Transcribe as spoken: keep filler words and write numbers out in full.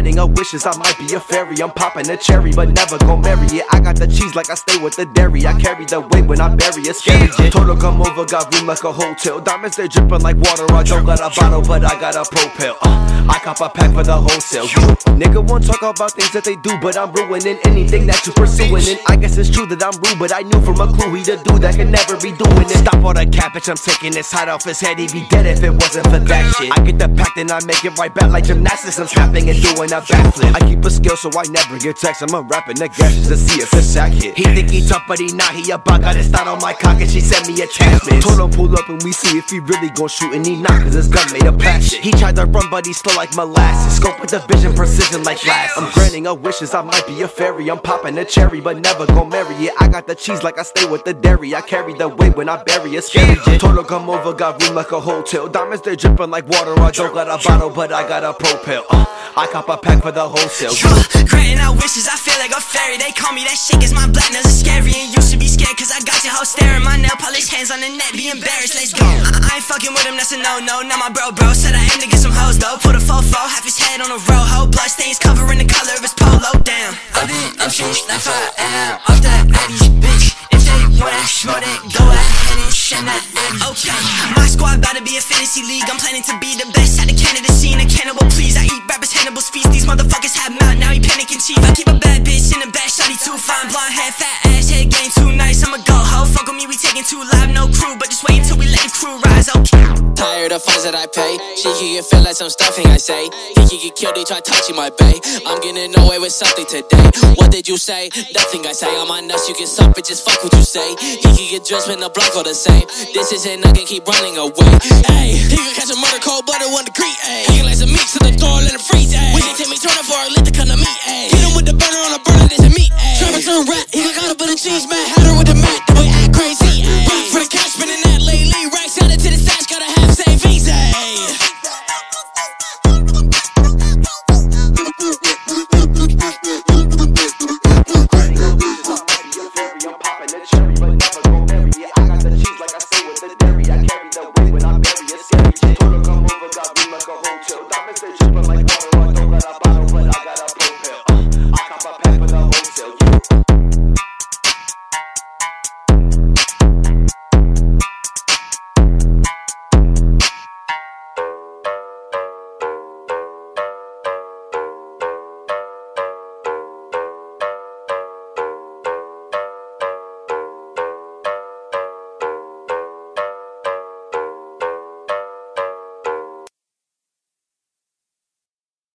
spreading her wishes. I might be a fairy, I'm popping a cherry, but never gon' marry it. I got the cheese like I stay with the dairy. I carry the weight when I bury it. Scary. Total come over, got room like a hotel. Diamonds they dripping like water. I don't got a bottle, but I got a propel. Uh, I cop a pack for the wholesale. Nigga won't talk about things that they do, but I'm ruining anything that you pursuing. And I guess it's true that I'm rude, but I knew from a clue he the dude that can never be doing it. Stop all the cabbage, I'm taking this hot off his head. He'd be dead if it wasn't for that shit. I get the pack, then I make it right back like gymnastics. I'm snapping and doing a backflip. I keep a skill, so I never get text. I'm a rapping the gashes to see if his sack hit. He think he tough, but he not. He about got his thought on my cock, and she sent me a text. Told him pull up and we see if he really gon' shoot, and he not, cause his gun made a patch. He tried to run, but he's slow like molasses. Scope with the vision, precision like glass. I'm granting her wishes. I might be a fairy. I'm popping a cherry, but never gon' marry it. I got the cheese like I stay with the dairy. I carry the weight when I bury it. Scary. Told her come over, got room like a hotel. Diamonds they dripping like water. I don't got a bottle, but I got a propel. Uh, I cop a pack for the wholesale. Granting her wishes. I feel like a fairy. They call me that shit, cause my black nails are scary, and you should be scared, cause I got your hoe staring. My nail polish hands on the net, be embarrassed. Let's go. I, I ain't fucking with him. That's a no no. Now my bro bro said I aim to get some hoes though. Put a fofo, half his head on a row. Ho blood stains covering the color of his polo. Damn. I've been up since like five a m off that Addy's bitch. If they want that, smoke that, go ahead and send that Addy. Okay, my squad about to be a fantasy league. I'm planning to be the best at the Canada scene. A cannibal, please. I eat rappers, Hannibal's feast. These motherfuckers have mouth, now he panicking cheap. I keep a bad bitch in the back, shawty too fine, blonde hair, fat ass, head game too nice. I'ma go ho, fuck with me, we taking too live, no crew, but just wait until we let the crew rise. Okay. Tired of fines that I pay. She can feel like some stuffing I say. Think you get killed, they try touching my bae. I'm getting away with something today. What did you say? Nothing I say. On my nuts you can suck, but just fuck what you say. He can get dressed when the block all the same. This isn't I can keep running away. Hey, he can catch a murder cold blooded one degree. Hey, he can like some mix to the door, let him freeze. Hey, we can take me turn for a lit the